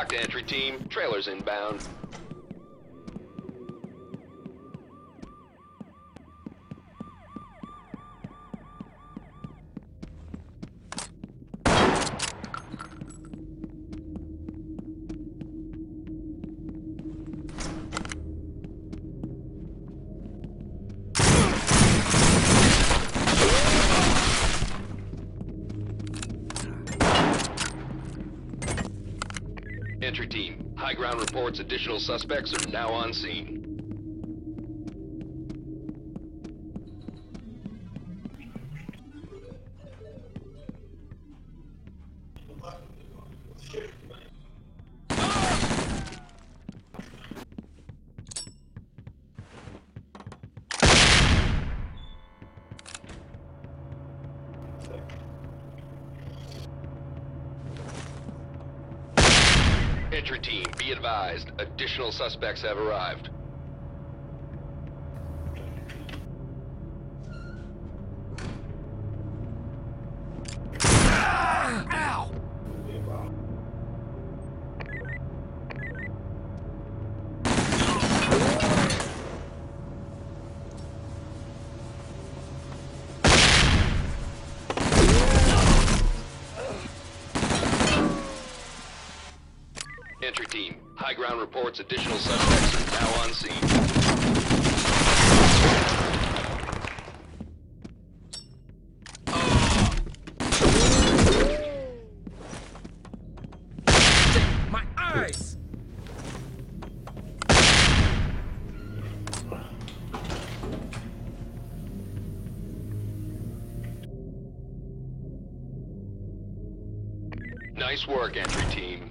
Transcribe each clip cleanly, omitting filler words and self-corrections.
Talk to entry team. Trailer's inbound. Entry team, high ground reports additional suspects are now on scene. Entry team, be advised, additional suspects have arrived. Ow! Entry team, high ground reports additional suspects are now on scene. My eyes! Nice work, entry team.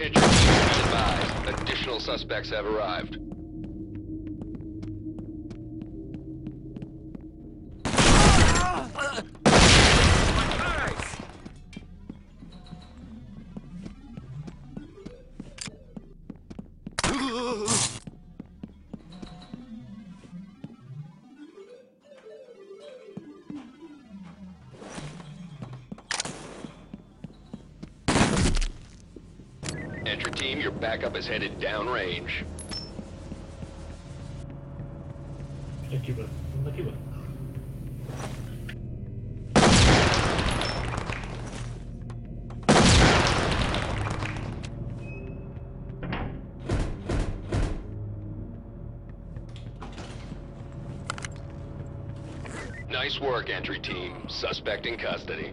Entry team, be advised, additional suspects have arrived. Entry team, your backup is headed downrange. Nice work, entry team. Suspect in custody.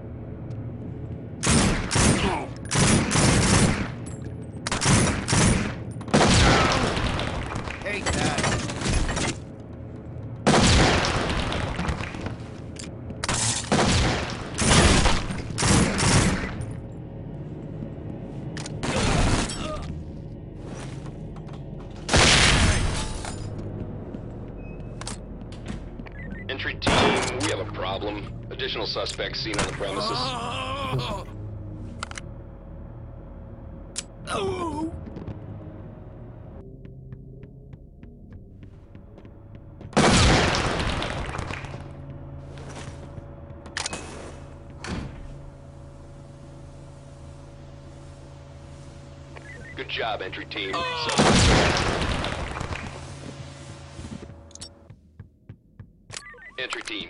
Hey, problem. Additional suspects seen on the premises. Good job, entry team. Entry team,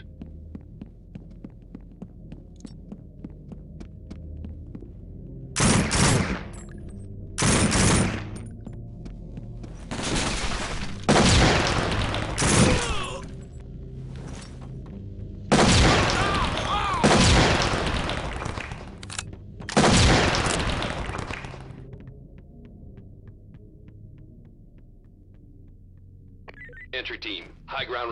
Entry team, high ground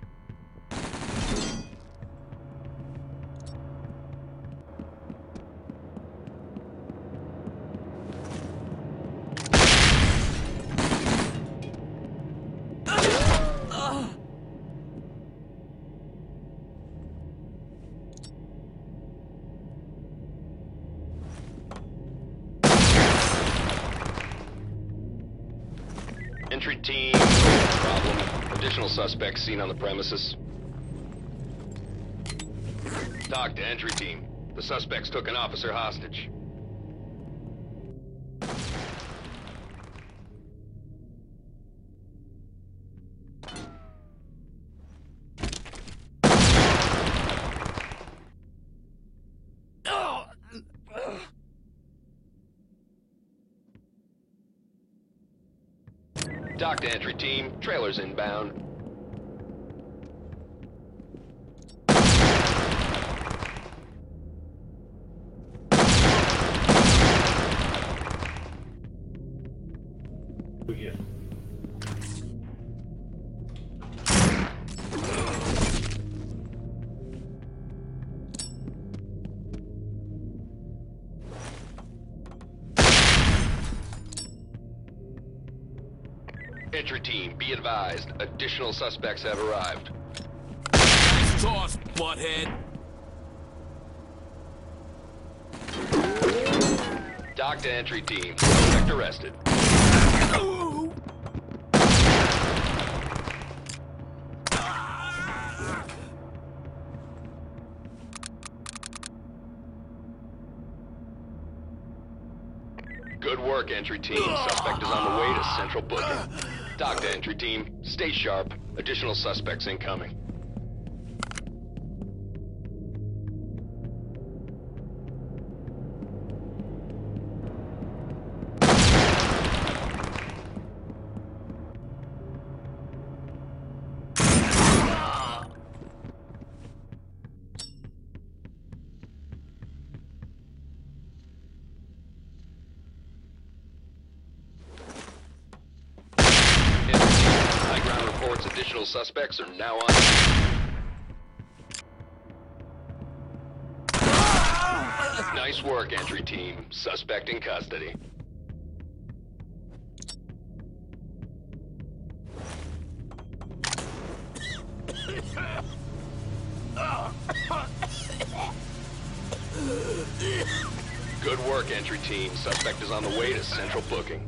Entry team, problem. Additional suspects seen on the premises. Talk to entry team. The suspects took an officer hostage. Dock to entry team, trailers inbound. Yeah. Entry team, be advised. Additional suspects have arrived. Nice toss, butthead. Dock to entry team. Suspect arrested. Ooh. Good work, entry team. Suspect is on the way to central booking. Dock to entry team. Stay sharp. Additional suspects incoming. Additional suspects are now on. Nice work, entry team. Suspect in custody. Good work, entry team. Suspect is on the way to central booking.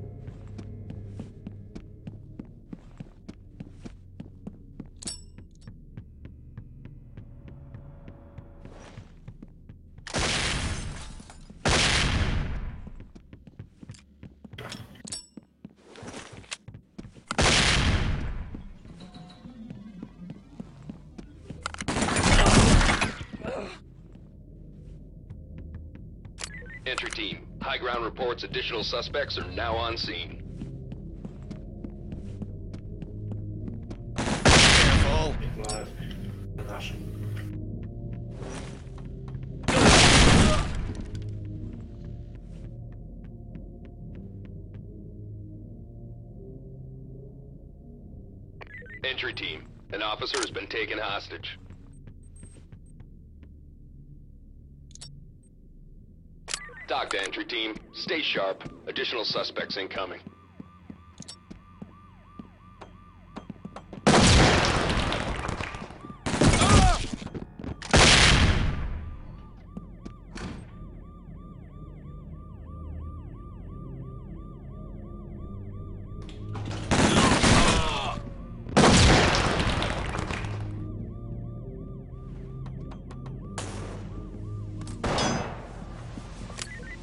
Entry team, high ground reports additional suspects are now on scene. Careful. Entry team, an officer has been taken hostage. Dock to entry team. Stay sharp. Additional suspects incoming.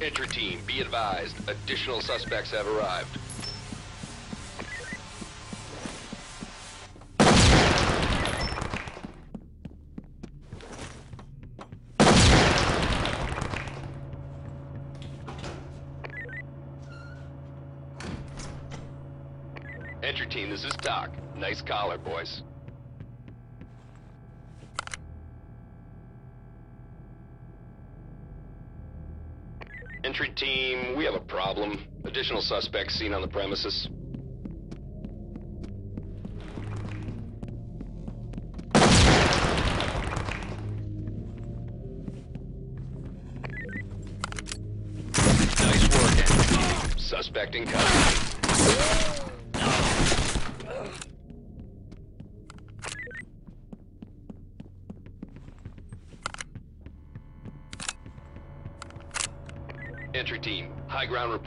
Entry team, be advised. Additional suspects have arrived. Entry team, this is Doc. Nice collar, boys. Entry team, we have a problem. Additional suspects seen on the premises. Nice work, entry team. Suspect in custody. Entry team, high ground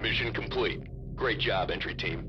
Mission complete. Great job, entry team.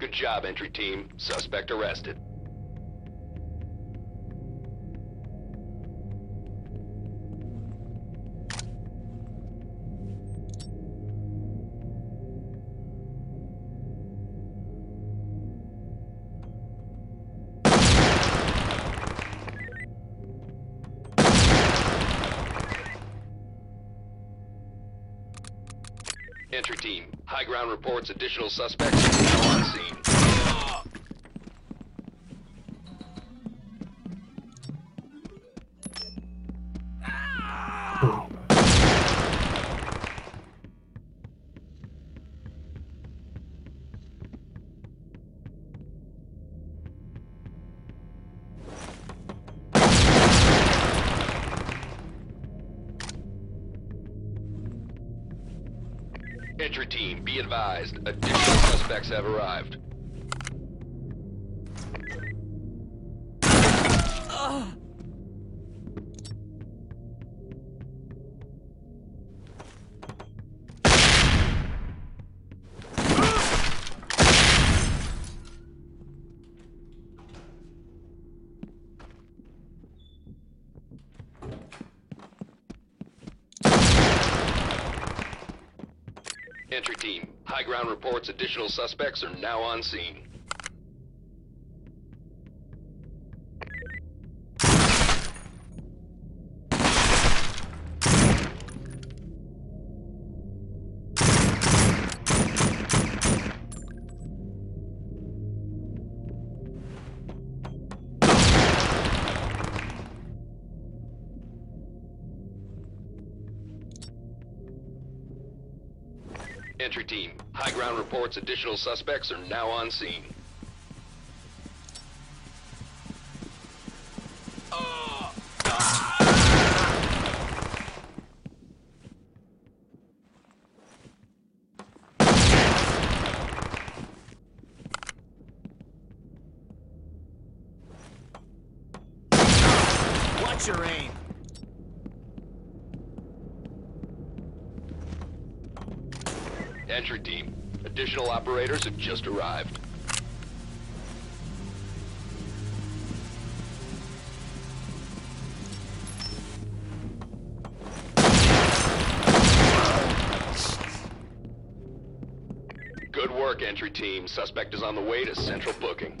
Good job, entry team. Suspect arrested. Entry team, high ground reports additional suspects are now on scene. Entry team, be advised, additional suspects have arrived. Entry team, high ground reports additional suspects are now on scene. Entry team, high ground reports additional suspects are now on scene. Watch your aim. Entry team, additional operators have just arrived. Good work, entry team. Suspect is on the way to central booking.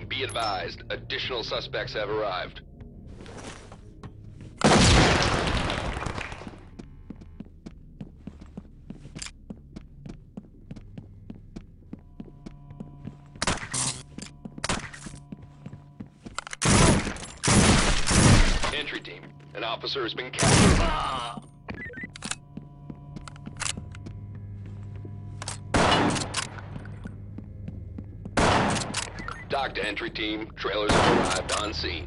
scene. Be advised, additional suspects have arrived. Entry team, an officer has been captured. Dock to entry team, trailers have arrived on scene.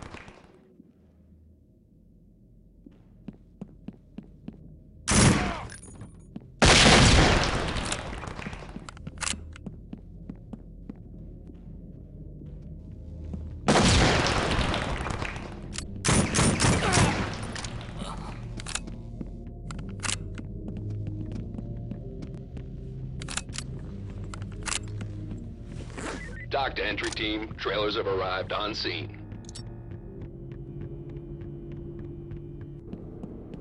Dock to entry team, trailers have arrived on scene. Dock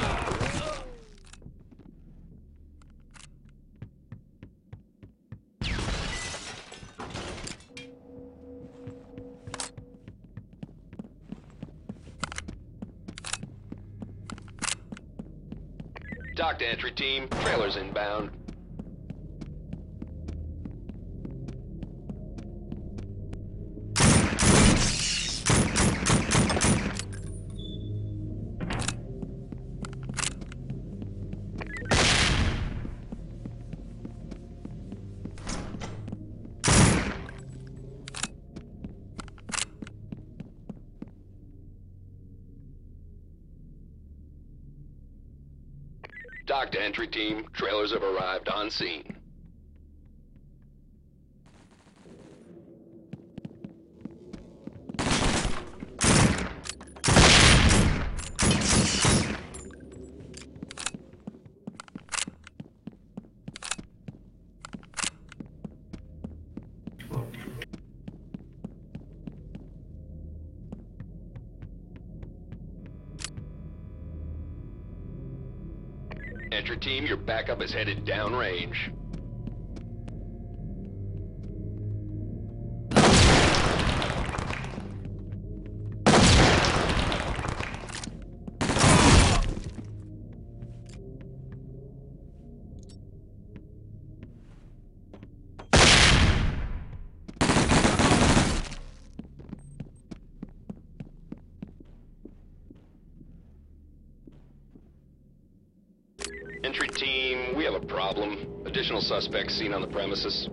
to entry team, trailers inbound. Dock to entry team, trailers have arrived on scene. Entry team, your backup is headed downrange. Entry team, we have a problem. Additional suspects seen on the premises.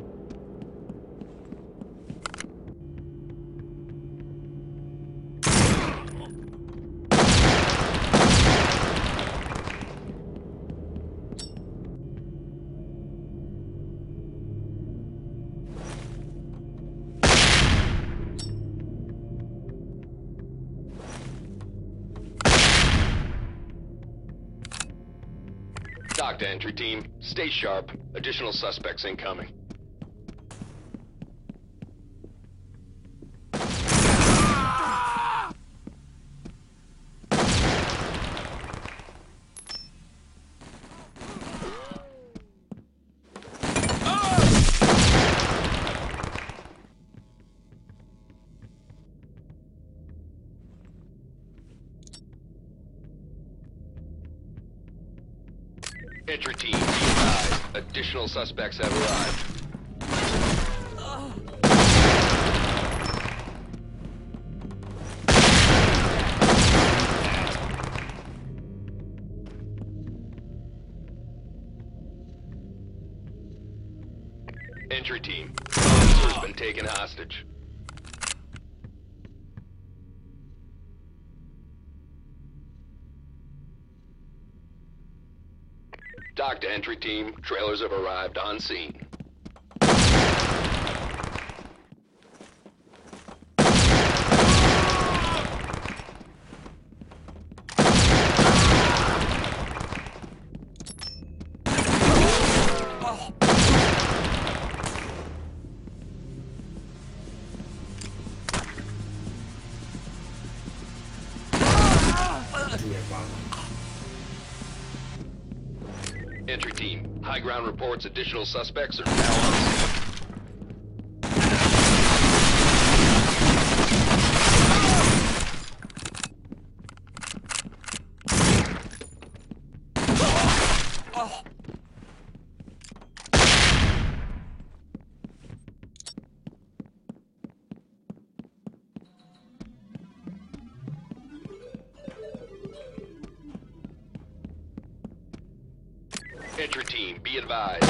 Dock to entry team, stay sharp. Additional suspects incoming. Entry team, additional suspects have arrived. Entry team, officer has been taken hostage. Dock to entry team. Trailers have arrived on scene. Entry team, high ground reports additional suspects are now on scene. Oh. Entry team, be advised.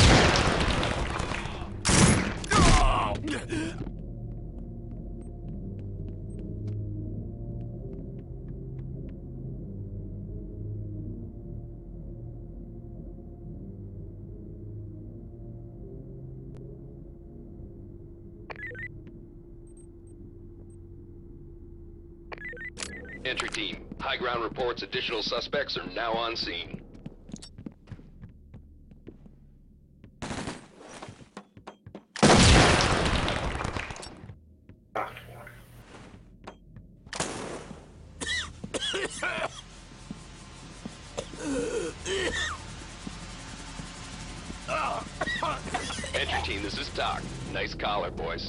Additional suspects have arrived. Entry team, high ground reports additional suspects are now on scene. Entry team, this is Doc. Nice collar, boys.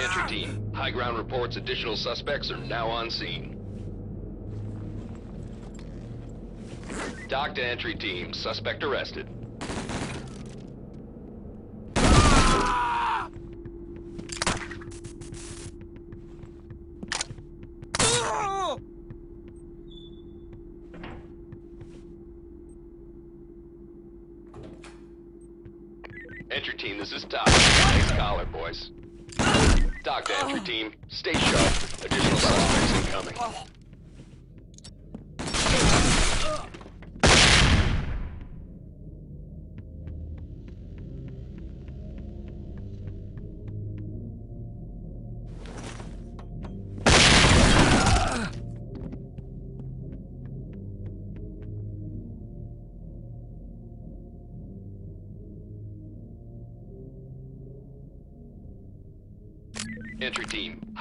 Entry team, high ground reports additional suspects are now on scene. Dock to entry team, suspect arrested. Entry team, this is Doc. Nice collar, boys. Dock to entry team, stay sharp. Additional suspects incoming. Entry team,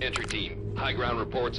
Entry team, high ground reports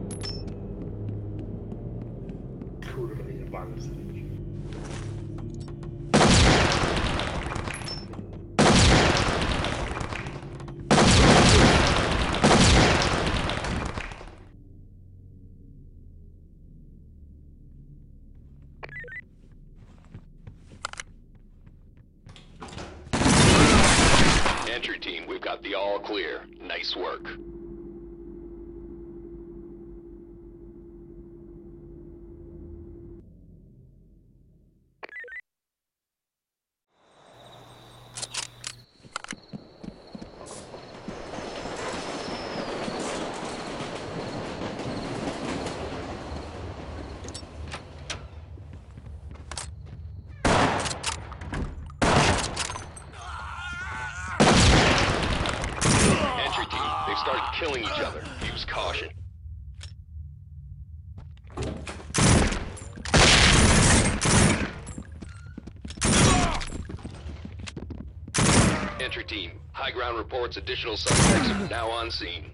Entry team, we've got the all clear. Nice work. Killing each other. Use caution. Entry team, high ground reports additional suspects are now on scene.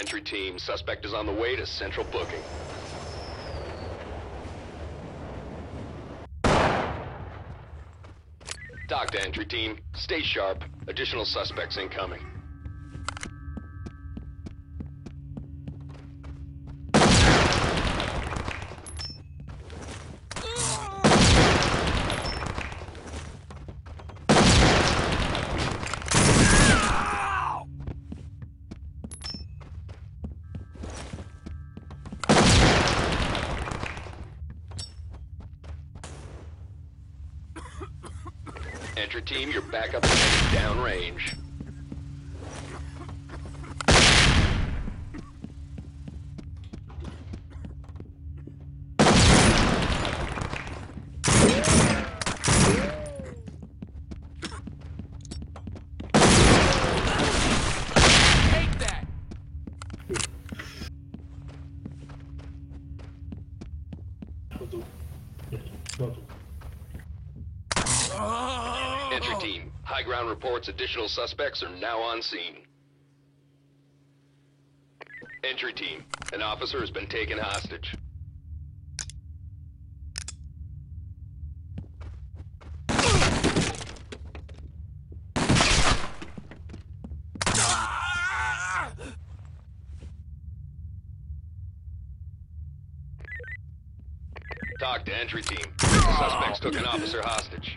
entry team. Suspect is on the way to central booking. Dock to entry team. Stay sharp. Additional suspects incoming. Entry team, you're back up downrange. Entry team, high ground reports additional suspects are now on scene. Entry team, an officer has been taken hostage. Talk to entry team. Suspects took an officer hostage.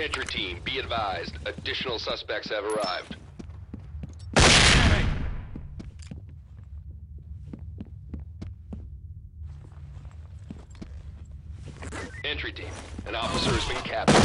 Entry team, be advised, additional suspects have arrived. Entry team, an officer has been captured.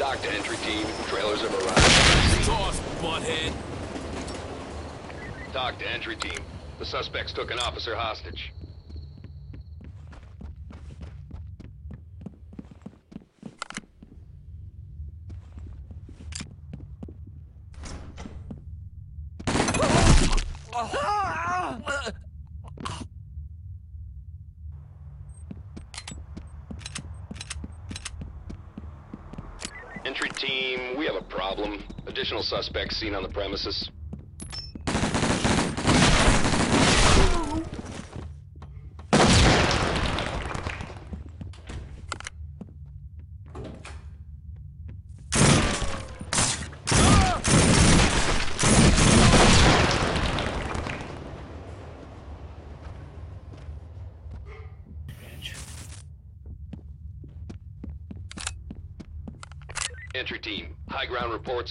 Dock to entry team, trailers have arrived. Toss, butthead! Dock to entry team, the suspects took an officer hostage. Entry team, we have a problem. Additional suspects seen on the premises. Entry team, high ground reports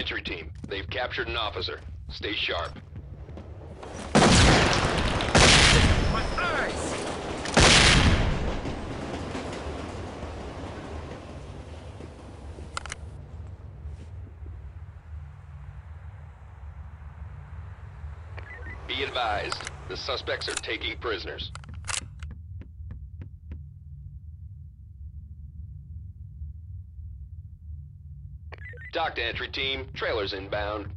Entry team, they've captured an officer. Stay sharp. My eyes! Be advised, the suspects are taking prisoners. Doctor entry team, trailers inbound.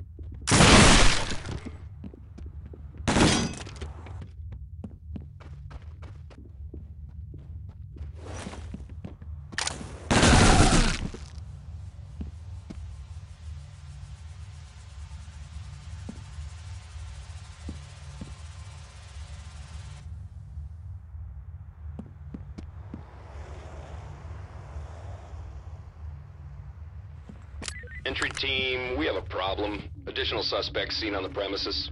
Entry team, we have a problem. Additional suspects seen on the premises.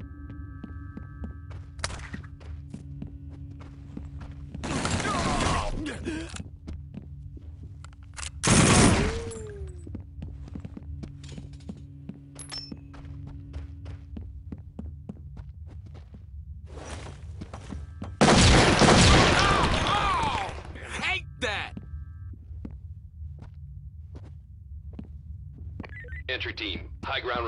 Entry team, high ground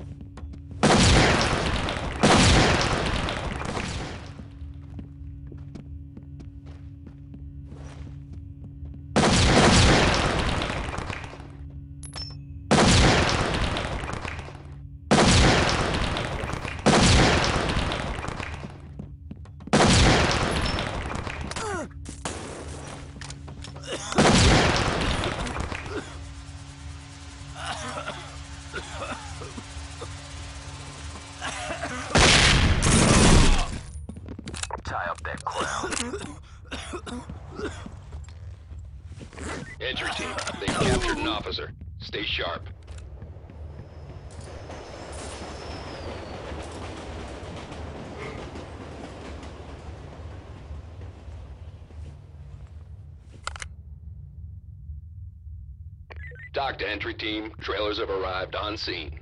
Tie up that clown. Entry team, they captured an officer. Stay sharp. Docked entry team, trailers have arrived on scene.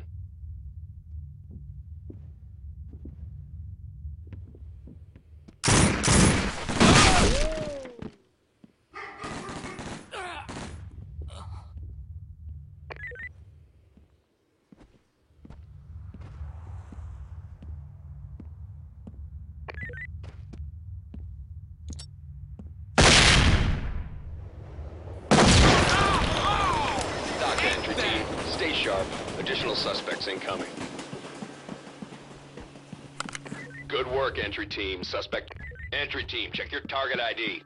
Stay sharp. Additional suspects incoming. Good work, entry team. Suspect... Entry team, check your target ID.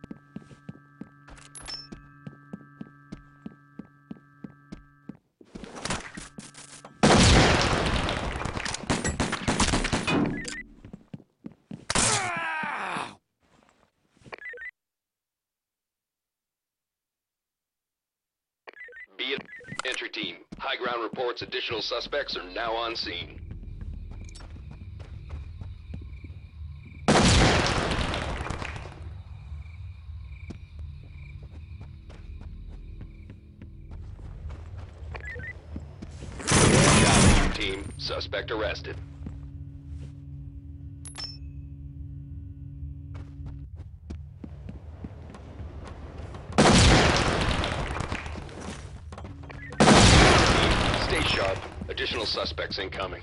Entry team, high ground reports additional suspects are now on scene. Entry team, suspect arrested. Additional suspects incoming.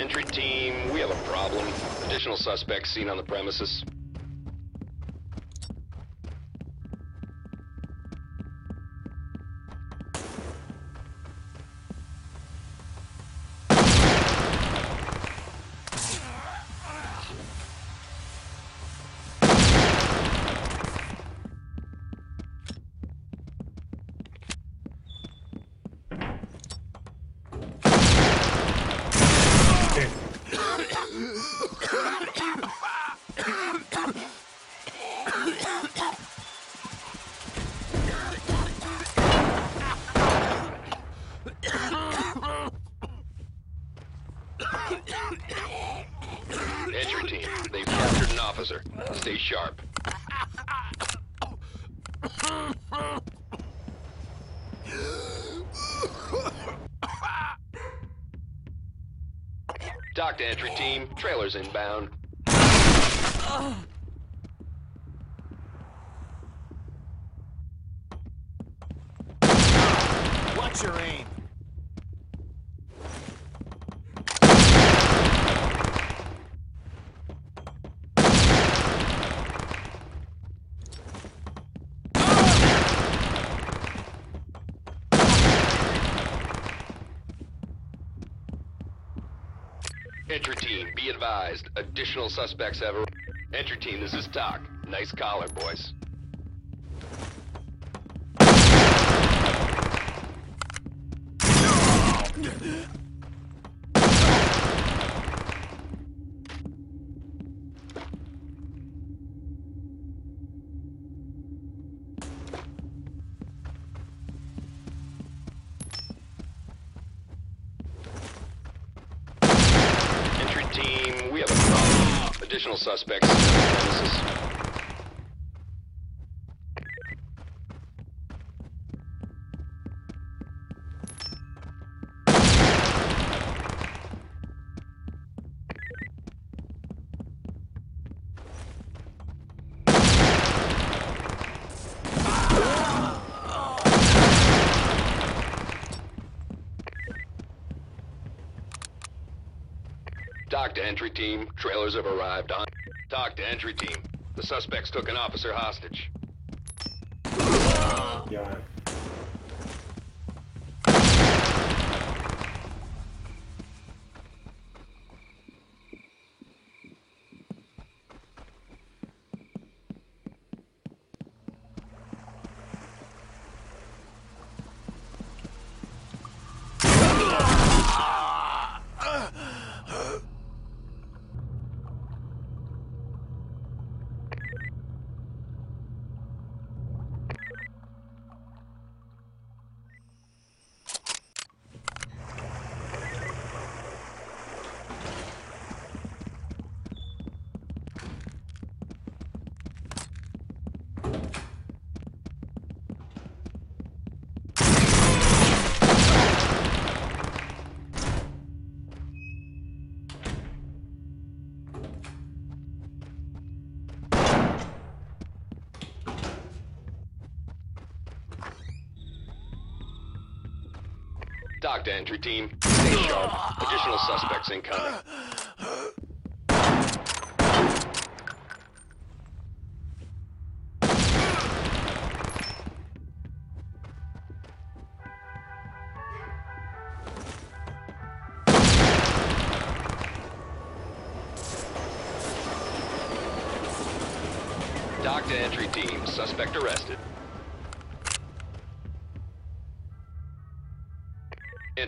Entry team, we have a problem. Additional suspects seen on the premises. Entry team, they've captured an officer. Stay sharp. Dock to entry team, trailers inbound. Watch your aim. Entry team, be advised. Additional suspects have arrived. Entry team, this is Doc. Nice collar, boys. Team, we have a problem. Additional suspects. Talk to entry team. Trailers have arrived on. Talk to entry team. The suspects took an officer hostage. Yeah. Dock to entry team. Stay sharp. Additional suspects incoming. Dock to entry team. Suspect arrested.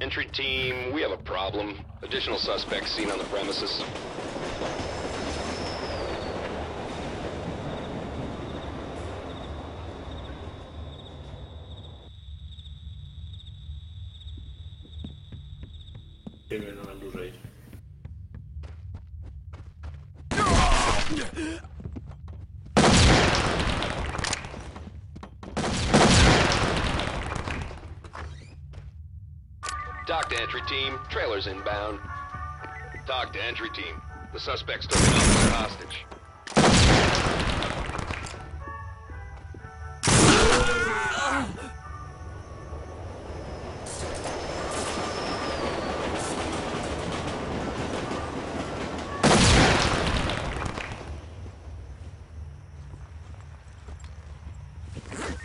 Entry team, we have a problem. Additional suspects seen on the premises. Dock to entry team, trailers inbound. Dock to entry team, the suspects took another hostage.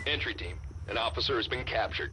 Entry team, an officer has been captured.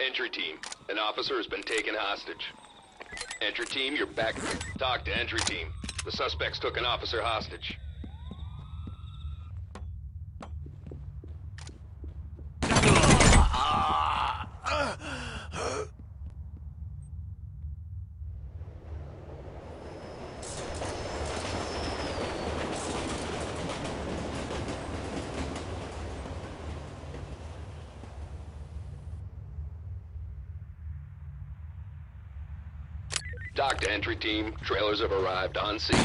Entry team, an officer has been taken hostage. Entry team, you're back. Talk to entry team. The suspects took an officer hostage. Dock to entry team, trailers have arrived on scene.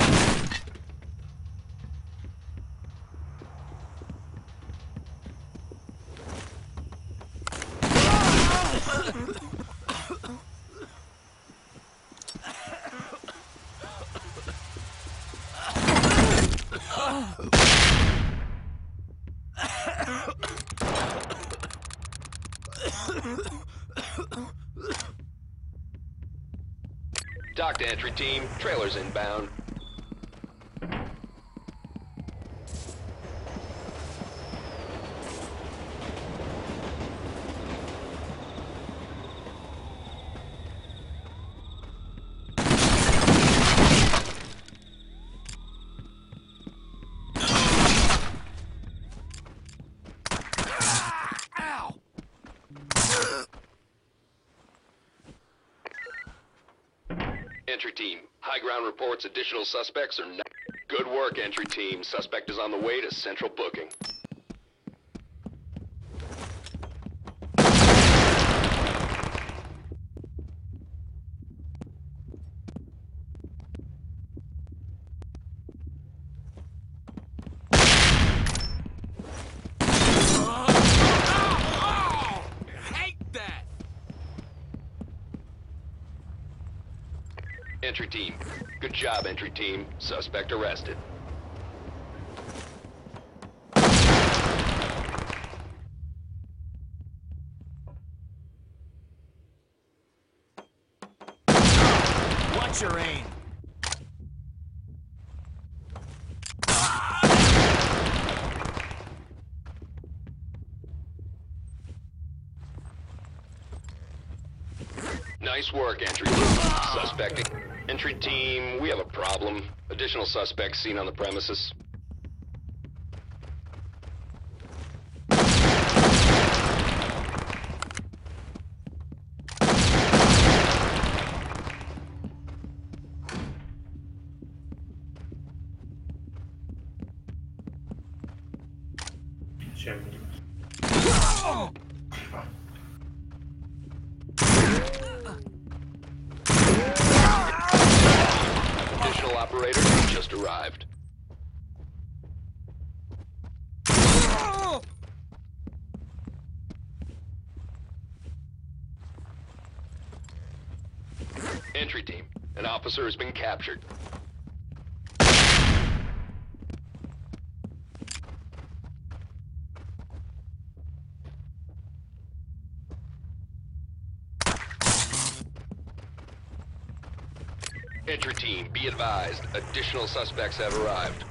Dock to entry team, trailers inbound. Entry team, high ground reports additional suspects are not. Good work, entry team. Suspect is on the way to central booking. Entry team. Good job, entry team. Suspect arrested. Watch your aim. Nice work, entry team. Suspect. Entry team, we have a problem. Additional suspects seen on the premises. Operator just arrived. Entry team, an officer has been captured. Entry team, be advised, additional suspects have arrived.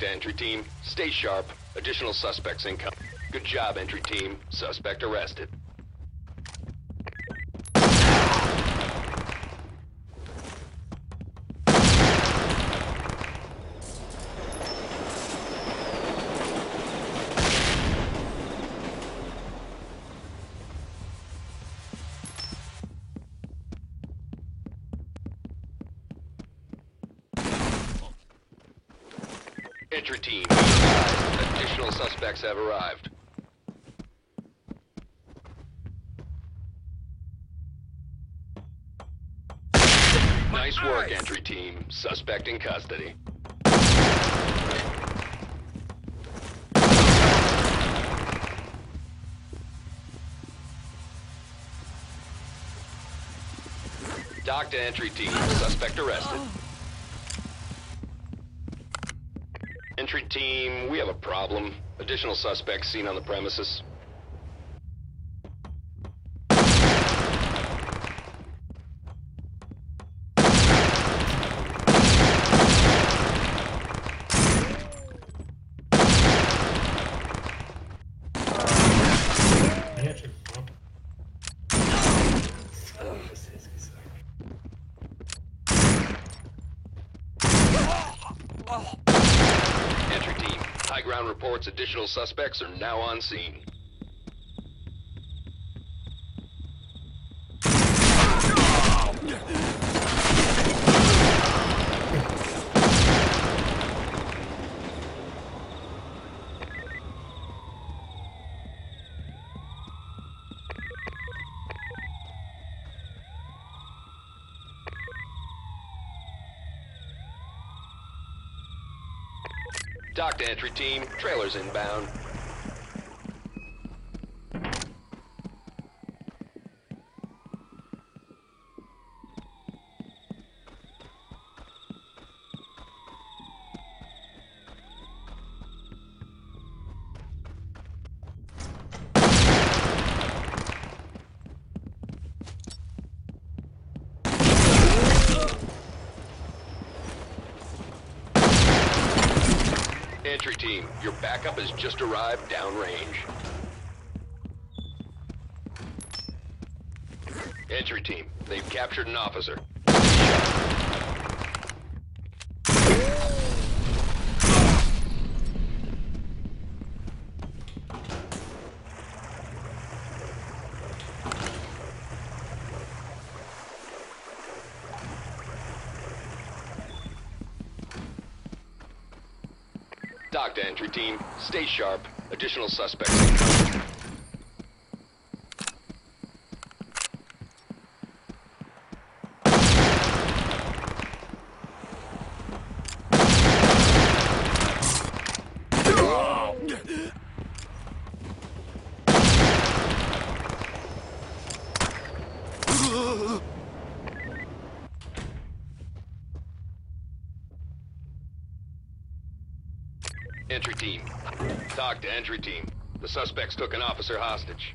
To entry team, stay sharp. Additional suspects incoming. Good job, entry team. Suspect arrested. Entry team, additional suspects have arrived. Nice work, entry team. Suspect in custody. Docked to entry team. Suspect arrested. Entry team, we have a problem. Additional suspects seen on the premises. High ground reports additional suspects are now on scene. Dock to entry team, trailers inbound. Entry team, your backup has just arrived downrange. Entry team, they've captured an officer. Dock to entry team, stay sharp. Additional suspects. Entry team. Talk to entry team. The suspects took an officer hostage.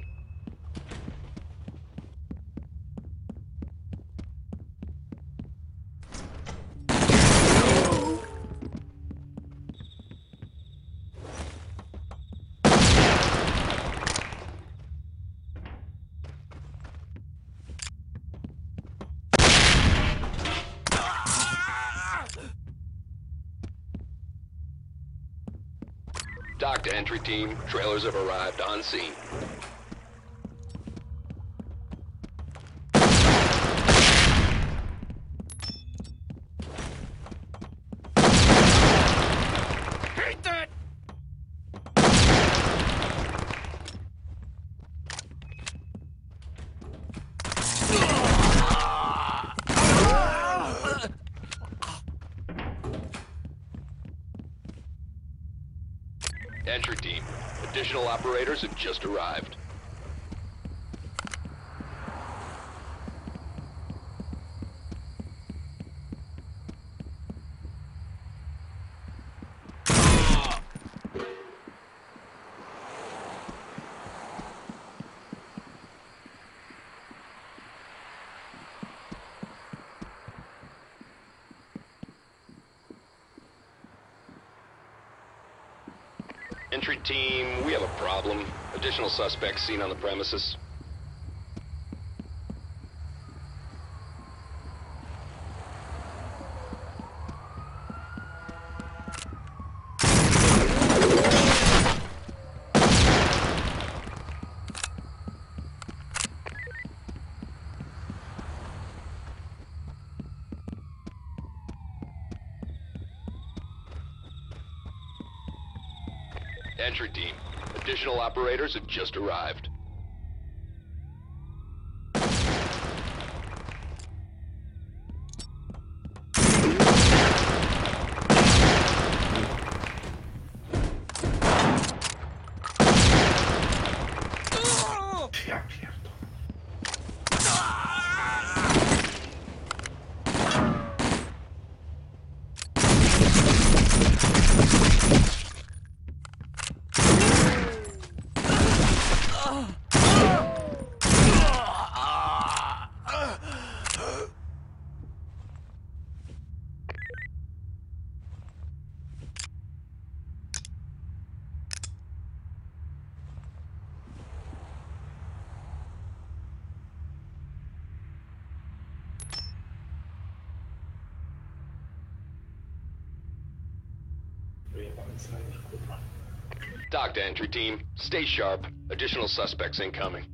Dock to entry team, trailers have arrived on scene. Hate that! Entry team. Additional operators have just arrived. Entry team, we have a problem. Additional suspects seen on the premises. Entry team, additional operators have just arrived. Dock to entry team. Stay sharp. Additional suspects incoming.